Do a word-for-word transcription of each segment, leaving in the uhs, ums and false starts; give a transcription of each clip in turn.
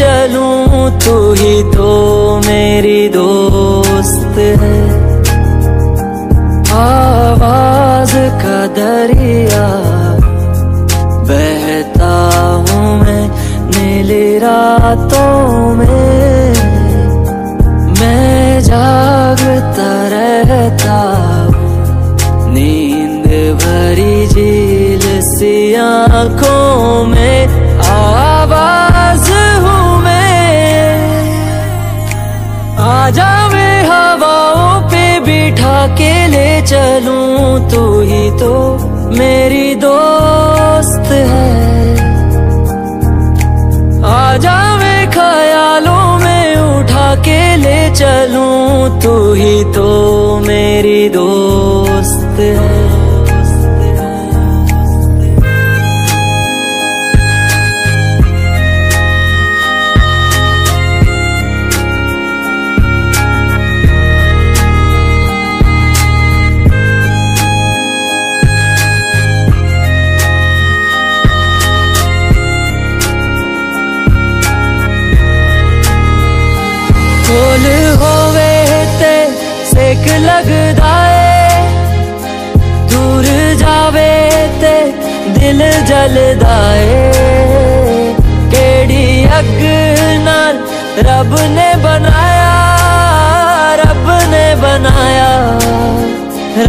चलूं तू ही तो मेरी दोस्त है। आवाज का दरिया बहता हूँ मैं नीली रातों में, मैं जागता रहता हूँ नींद भरी झील सी आँखों में। आवाज हूँ मैं, आजा मैं हवाओं पे बिठा के ले चलूं, तू ही तो मेरी दोस्त है। आजा मैं ख्यालों में उठा के ले चलूं, तू ही तो मेरी दोस्त है। खोल होवे ते सेक लगदा है, दूर जावे ते दिल जलदा है। केड़ी अग नाल रब ने बनाया, रब ने बनाया,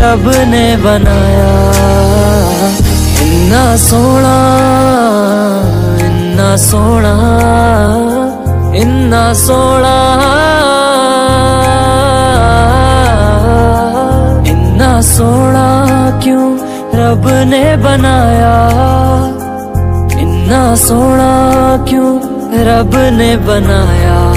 रब ने बनाया। इन्ना सोना, इन्ना सोना, इन्ना सोना, इन्ना सोना क्यों रब ने बनाया, इन्ना सोना क्यों रब ने बनाया।